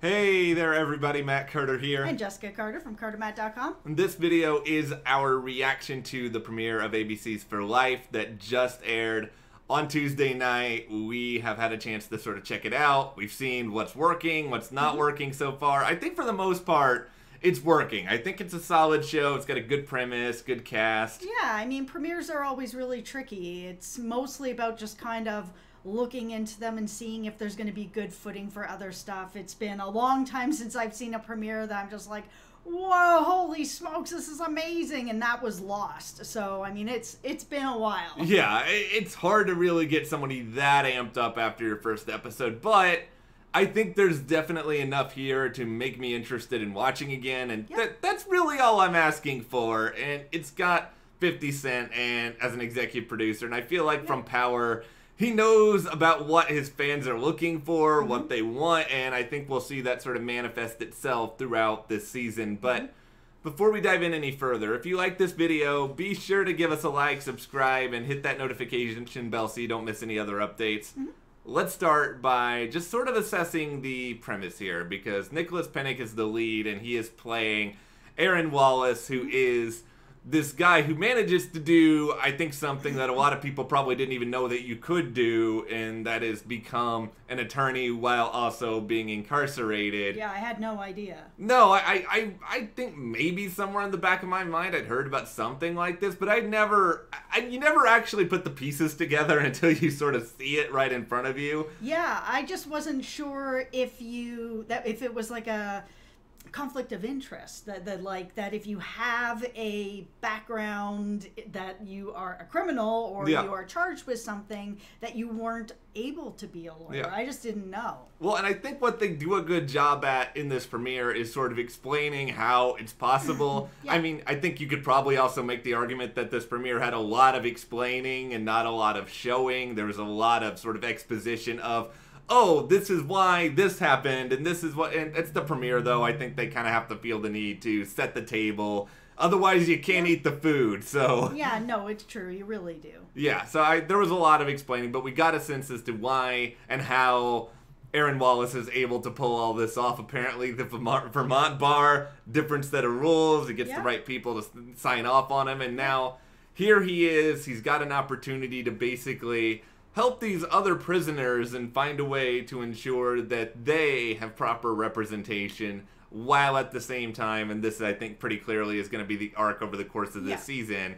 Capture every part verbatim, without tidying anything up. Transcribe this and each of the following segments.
Hey there everybody, Matt Carter here. And Jessica Carter from Carter Matt dot com. And this video is our reaction to the premiere of A B C's For Life that just aired on Tuesday night. We have had a chance to sort of check it out. We've seen what's working, what's not mm-hmm. working so far. I think for the most part, it's working. I think it's a solid show. It's got a good premise, good cast. Yeah, I mean, premieres are always really tricky. It's mostly about just kind of looking into them and seeing if there's going to be good footing for other stuff. It's been a long time since I've seen a premiere that I'm just like, whoa, holy smokes, this is amazing, and that was Lost. So, I mean, it's it's been a while. Yeah, it's hard to really get somebody that amped up after your first episode, but I think there's definitely enough here to make me interested in watching again, and yep. that, that's really all I'm asking for. And it's got fifty Cent and as an executive producer, and I feel like yep. from Power, he knows about what his fans are looking for, mm-hmm. what they want, and I think we'll see that sort of manifest itself throughout this season. But mm-hmm. before we dive in any further, if you like this video, be sure to give us a like, subscribe, and hit that notification bell so you don't miss any other updates. Mm-hmm. Let's start by just sort of assessing the premise here, because Nicholas Pinnock is the lead, and he is playing Aaron Wallace, who is this guy who manages to do, I think, something that a lot of people probably didn't even know that you could do, and that is become an attorney while also being incarcerated. Yeah, I had no idea. No, I, I, I think maybe somewhere in the back of my mind I'd heard about something like this, but I'd never, I, you never actually put the pieces together until you sort of see it right in front of you. Yeah, I just wasn't sure if you, that if it was like a conflict of interest, that, that like that if you have a background that you are a criminal or yeah. you are charged with something, that you weren't able to be a lawyer. Yeah. I just didn't know. Well, and I think what they do a good job at in this premiere is sort of explaining how it's possible. yeah. I mean, I think you could probably also make the argument that this premiere had a lot of explaining and not a lot of showing. There was a lot of sort of exposition of, oh, this is why this happened, and this is what, and it's the premiere, though. I think they kind of have to feel the need to set the table. Otherwise, you can't yeah. eat the food, so. Yeah, no, it's true. You really do. Yeah, so I, there was a lot of explaining, but we got a sense as to why and how Aaron Wallace is able to pull all this off. Apparently, the Vermont, Vermont bar, different set of rules. It gets yeah. the right people to sign off on him, and now here he is. He's got an opportunity to basically help these other prisoners and find a way to ensure that they have proper representation while at the same time, and this I think pretty clearly is going to be the arc over the course of this yeah. season,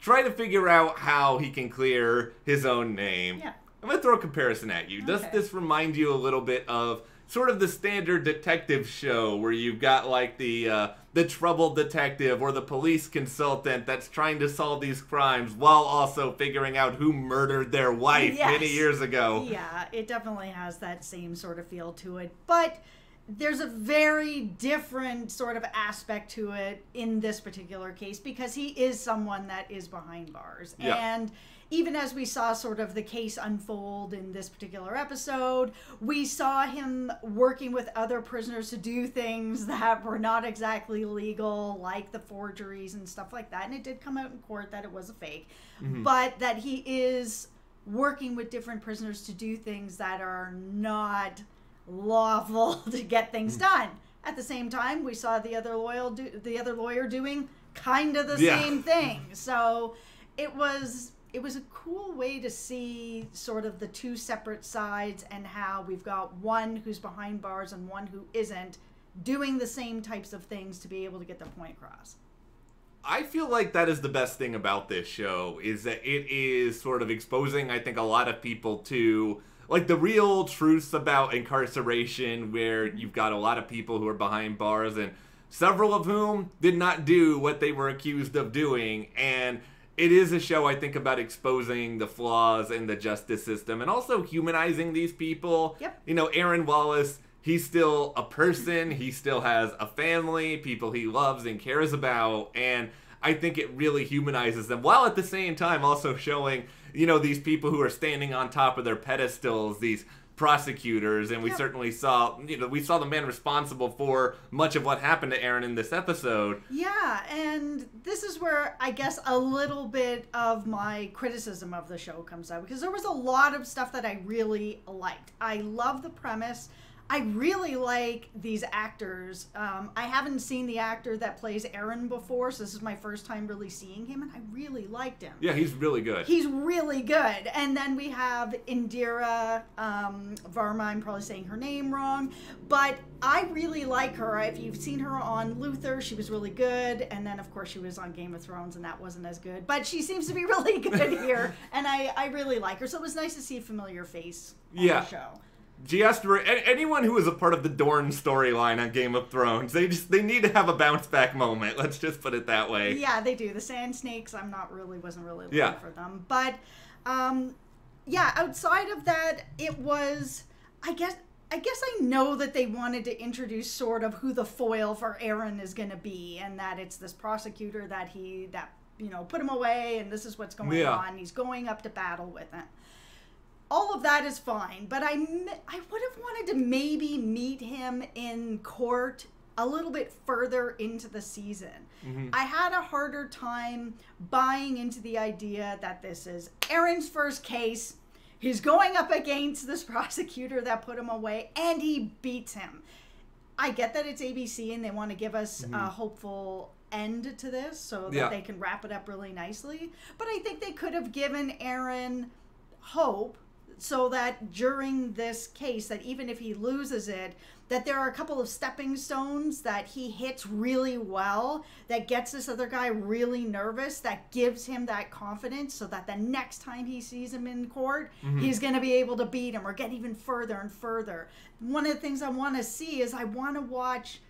try to figure out how he can clear his own name. Yeah. I'm going to throw a comparison at you. Okay. Does this remind you a little bit of sort of the standard detective show where you've got like the uh, the troubled detective or the police consultant that's trying to solve these crimes while also figuring out who murdered their wife yes. many years ago? Yeah, it definitely has that same sort of feel to it. But there's a very different sort of aspect to it in this particular case because he is someone that is behind bars. Yeah. And even as we saw sort of the case unfold in this particular episode, we saw him working with other prisoners to do things that were not exactly legal, like the forgeries and stuff like that. And it did come out in court that it was a fake, mm-hmm. but that he is working with different prisoners to do things that are not lawful to get things done. At the same time, we saw the other lawyer do, the other lawyer doing kind of the yeah. same thing. So it was it was a cool way to see sort of the two separate sides and how we've got one who's behind bars and one who isn't doing the same types of things to be able to get their point across. I feel like that is the best thing about this show, is that it is sort of exposing, I think, a lot of people to like the real truths about incarceration, where you've got a lot of people who are behind bars and several of whom did not do what they were accused of doing. And it is a show, I think, about exposing the flaws in the justice system and also humanizing these people. Yep. You know, Aaron Wallace, he's still a person. He still has a family, people he loves and cares about. And I think it really humanizes them while at the same time also showing, you know, these people who are standing on top of their pedestals, these prosecutors, and we yep. certainly saw, you know, we saw the man responsible for much of what happened to Aaron in this episode. Yeah, and this is where I guess a little bit of my criticism of the show comes out, because there was a lot of stuff that I really liked. I love the premise. I really like these actors. Um, I haven't seen the actor that plays Aaron before, so this is my first time really seeing him, and I really liked him. Yeah, he's really good. He's really good. And then we have Indira um, Varma. I'm probably saying her name wrong, but I really like her. If you've seen her on Luther, she was really good. And then, of course, she was on Game of Thrones, and that wasn't as good. But she seems to be really good here, and I, I really like her. So it was nice to see a familiar face on yeah. the show. Giastra, anyone who is a part of the Dorne storyline on Game of Thrones, they just they need to have a bounce back moment. Let's just put it that way. Yeah, they do. The Sand Snakes, I'm not really wasn't really looking yeah. for them, but um, yeah. Outside of that, it was I guess I guess I know that they wanted to introduce sort of who the foil for Aaron is going to be, and that it's this prosecutor that he that you know put him away, and this is what's going yeah. on. He's going up to battle with him. All of that is fine, but I, I would have wanted to maybe meet him in court a little bit further into the season. Mm-hmm. I had a harder time buying into the idea that this is Aaron's first case. He's going up against this prosecutor that put him away, and he beats him. I get that it's A B C and they want to give us mm-hmm. a hopeful end to this so that yeah. they can wrap it up really nicely, but I think they could have given Aaron hope. So that during this case, that even if he loses it, that there are a couple of stepping stones that he hits really well, that gets this other guy really nervous, that gives him that confidence so that the next time he sees him in court, mm-hmm. he's going to be able to beat him or get even further and further. One of the things I want to see is I want to watch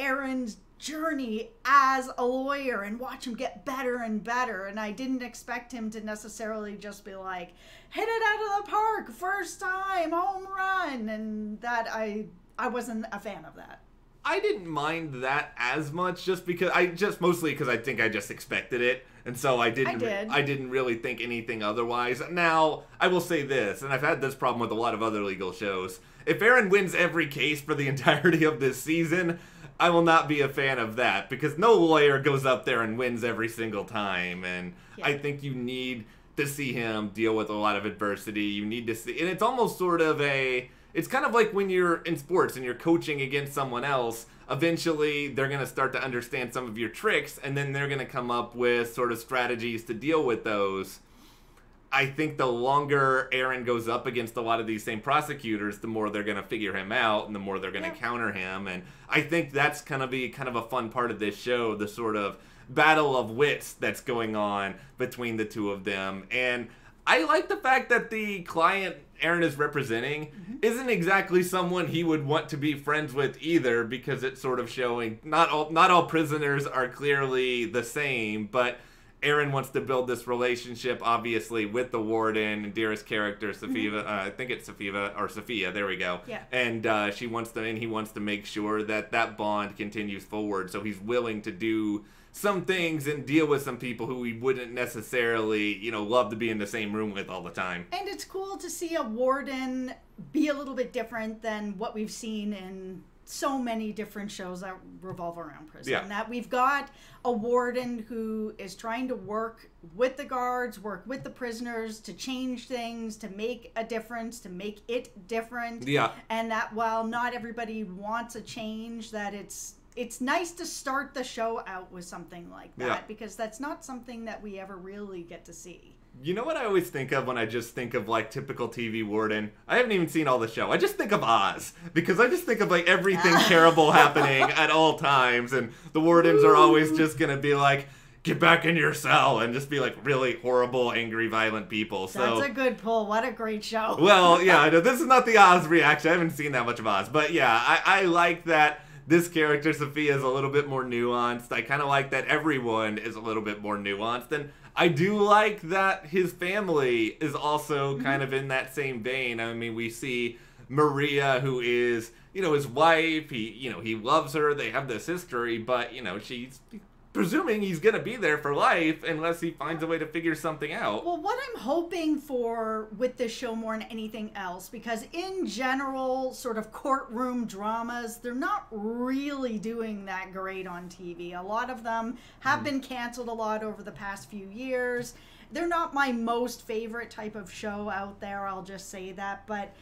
Aaron's journey as a lawyer and watch him get better and better, and I didn't expect him to necessarily just be like hit it out of the park first time home run, and that I I wasn't a fan of that. I didn't mind that as much just because I just mostly because I think I just expected it, and so I didn't I, did. I didn't really think anything otherwise. Now I will say this, and I've had this problem with a lot of other legal shows. If Aaron wins every case for the entirety of this season, I will not be a fan of that, because no lawyer goes up there and wins every single time, and yeah. I think you need to see him deal with a lot of adversity. You need to see, and it's almost sort of a, it's kind of like when you're in sports and you're coaching against someone else, eventually they're going to start to understand some of your tricks, and then they're going to come up with sort of strategies to deal with those. I think the longer Aaron goes up against a lot of these same prosecutors, the more they're going to figure him out and the more they're going to yeah. counter him. And I think that's going to be kind of a fun part of this show, the sort of battle of wits that's going on between the two of them. And I like the fact that the client Aaron is representing mm-hmm. isn't exactly someone he would want to be friends with either, because it's sort of showing not all, not all prisoners are clearly the same, but Aaron wants to build this relationship, obviously, with the warden and Dearest character, Safiya. Uh, I think it's Safiya or Safiya. There we go. Yeah. And uh, she wants to, and he wants to make sure that that bond continues forward. So he's willing to do some things and deal with some people who we wouldn't necessarily, you know, love to be in the same room with all the time. And it's cool to see a warden be a little bit different than what we've seen in so many different shows that revolve around prison. Yeah. That we've got a warden who is trying to work with the guards, work with the prisoners to change things, to make a difference, to make it different. Yeah. And that while not everybody wants a change, that it's it's nice to start the show out with something like that, yeah. because that's not something that we ever really get to see. You know what I always think of when I just think of, like, typical T V warden? I haven't even seen all the show. I just think of Oz, because I just think of, like, everything terrible happening at all times, and the wardens Ooh. Are always just going to be like, get back in your cell, and just be, like, really horrible, angry, violent people. So that's a good pull. What a great show. Well, yeah, no, this is not the Oz reaction. I haven't seen that much of Oz. But, yeah, I, I like that this character, Safiya, is a little bit more nuanced. I kind of like that everyone is a little bit more nuanced, and I do like that his family is also kind of in that same vein. I mean, we see Maria, who is, you know, his wife. He, you know, he loves her. They have this history, but, you know, she's presuming he's going to be there for life unless he finds a way to figure something out. Well, what I'm hoping for with this show more than anything else, because in general sort of courtroom dramas, they're not really doing that great on T V. A lot of them have mm. been canceled a lot over the past few years. They're not my most favorite type of show out there, I'll just say that, but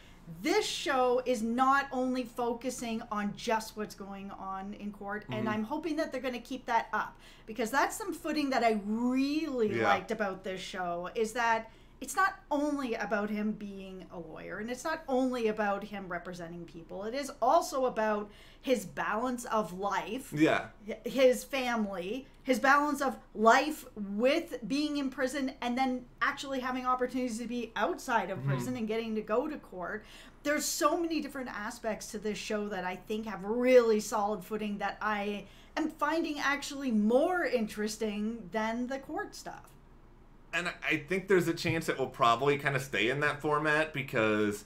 This show is not only focusing on just what's going on in court, mm-hmm. and I'm hoping that they're going to keep that up, because that's some footing that I really yeah. liked about this show, is that it's not only about him being a lawyer, and it's not only about him representing people. It is also about his balance of life, yeah, his family, his balance of life with being in prison, and then actually having opportunities to be outside of mm-hmm. prison and getting to go to court. There's so many different aspects to this show that I think have really solid footing that I am finding actually more interesting than the court stuff. And I think there's a chance it will probably kind of stay in that format, because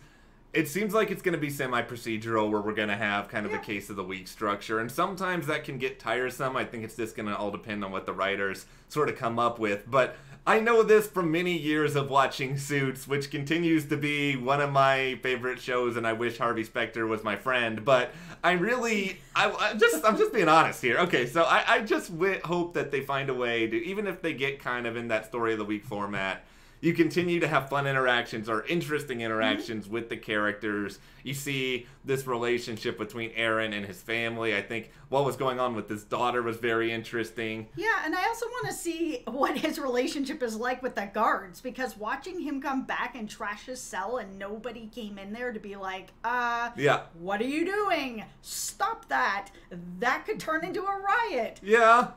it seems like it's going to be semi-procedural, where we're going to have kind of yeah. the case of the week structure. And sometimes that can get tiresome. I think it's just going to all depend on what the writers sort of come up with. But I know this from many years of watching Suits, which continues to be one of my favorite shows, and I wish Harvey Specter was my friend. But I really, I, I just, I'm just being honest here. Okay, so I, I just w hope that they find a way to, even if they get kind of in that story of the week format, you continue to have fun interactions or interesting interactions mm-hmm. with the characters. You see this relationship between Aaron and his family. I think what was going on with his daughter was very interesting. Yeah, and I also want to see what his relationship is like with the guards, because watching him come back and trash his cell and nobody came in there to be like, uh, yeah. what are you doing? Stop that. That could turn into a riot. Yeah.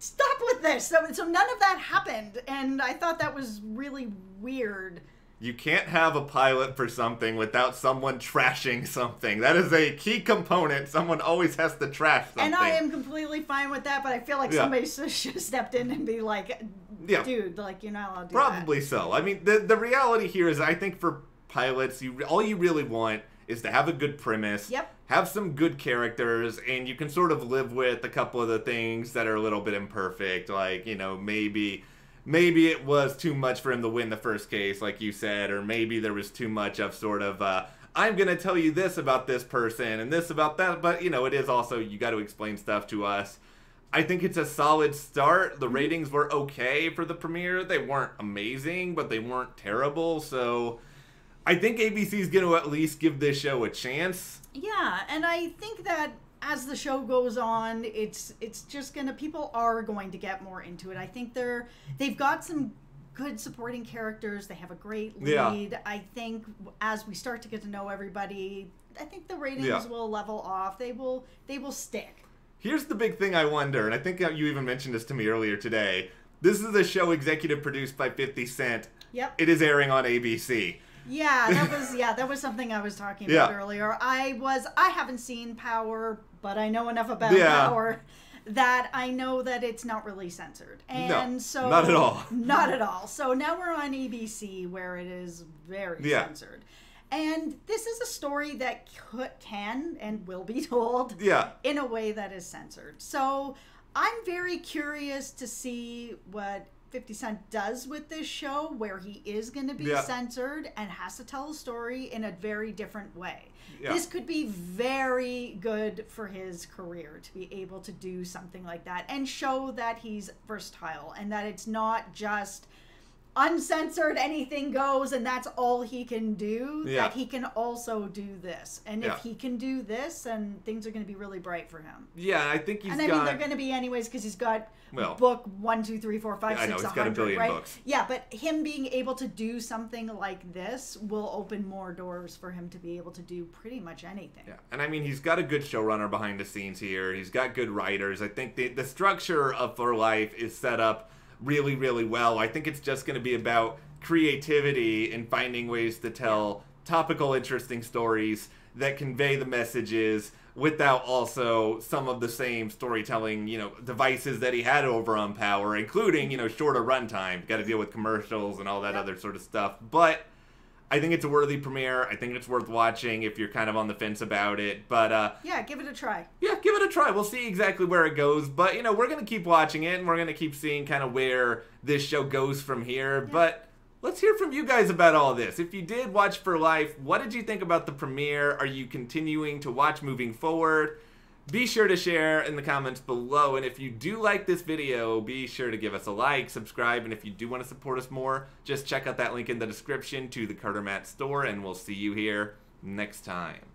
Stop with this. So, so none of that happened, and I thought that was really weird. You can't have a pilot for something without someone trashing something. That is a key component. Someone always has to trash something. And I am completely fine with that, but I feel like yeah. somebody should have stepped in and be like, dude, yeah. like, you're not allowed to do Probably that. Probably so. I mean, the, the reality here is, I think for pilots, you all you really want is to have a good premise, yep. have some good characters, and you can sort of live with a couple of the things that are a little bit imperfect. Like, you know, maybe maybe it was too much for him to win the first case, like you said, or maybe there was too much of sort of, uh, I'm going to tell you this about this person and this about that, but, you know, it is also, you got to explain stuff to us. I think it's a solid start. The ratings were okay for the premiere. They weren't amazing, but they weren't terrible, so I think A B C is going to at least give this show a chance. Yeah, and I think that as the show goes on, it's it's just going to, people are going to get more into it. I think they're, they've got some good supporting characters. They have a great lead. Yeah. I think as we start to get to know everybody, I think the ratings yeah. will level off. They will they will stick. Here's the big thing I wonder, and I think you even mentioned this to me earlier today. This is a show executive produced by fifty Cent. Yep. It is airing on A B C. Yeah, that was yeah, that was something I was talking about yeah. earlier. I was I haven't seen Power, but I know enough about yeah. Power that I know that it's not really censored. And no, so not at all. Not at all. So now we're on A B C, where it is very yeah. censored. And this is a story that could, can and will be told yeah. in a way that is censored. So I'm very curious to see what fifty Cent does with this show, where he is going to be yeah. censored and has to tell a story in a very different way. Yeah. This could be very good for his career, to be able to do something like that and show that he's versatile and that it's not just uncensored, anything goes, and that's all he can do, yeah. that he can also do this. And yeah. if he can do this, and things are going to be really bright for him. Yeah, I think he's got... And I got, mean, they're going to be anyways, because he's got well, book one, two, three, four, five, yeah, six, I know, he's got a billion right? books. Yeah, but him being able to do something like this will open more doors for him to be able to do pretty much anything. Yeah, and I mean, he's got a good showrunner behind the scenes here. He's got good writers. I think the, the structure of For Life is set up really, really well. I think it's just going to be about creativity and finding ways to tell topical, interesting stories that convey the messages without also some of the same storytelling, you know, devices that he had over on Power, including, you know, shorter runtime. Got to deal with commercials and all that yep. other sort of stuff. But I think it's a worthy premiere. I think it's worth watching if you're kind of on the fence about it. But uh, yeah, give it a try. Yeah, give it a try. We'll see exactly where it goes. But, you know, we're going to keep watching it, and we're going to keep seeing kind of where this show goes from here. Yeah. But let's hear from you guys about all this. If you did watch For Life, what did you think about the premiere? Are you continuing to watch moving forward? Be sure to share in the comments below. And if you do like this video, be sure to give us a like, subscribe, and if you do want to support us more, just check out that link in the description to the Carter Matt store, and we'll see you here next time.